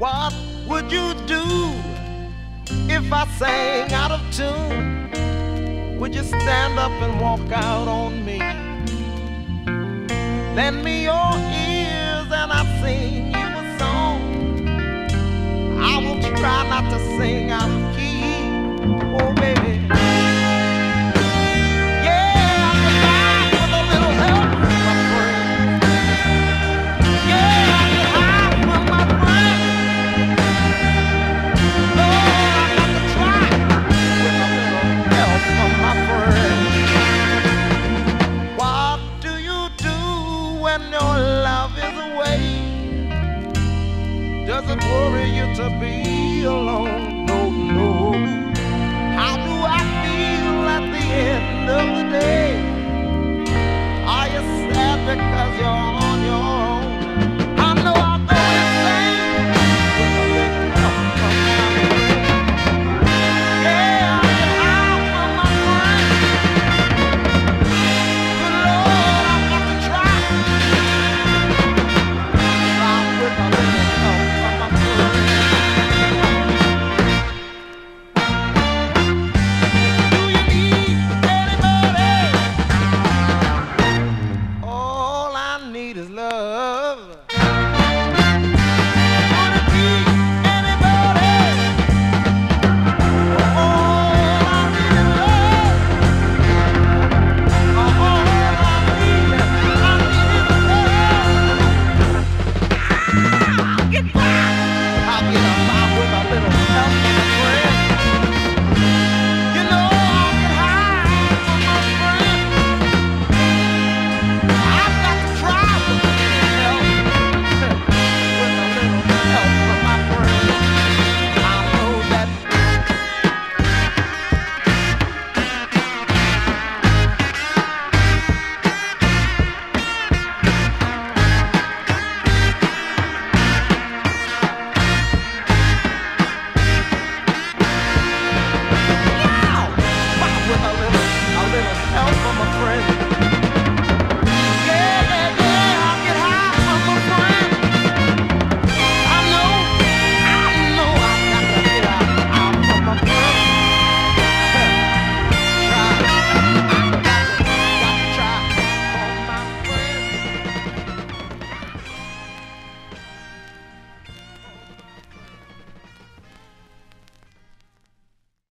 What would you do if I sang out of tune? Would you stand up and walk out on me? Lend me your ears and I'll sing you a song. I will try not to sing out of tune.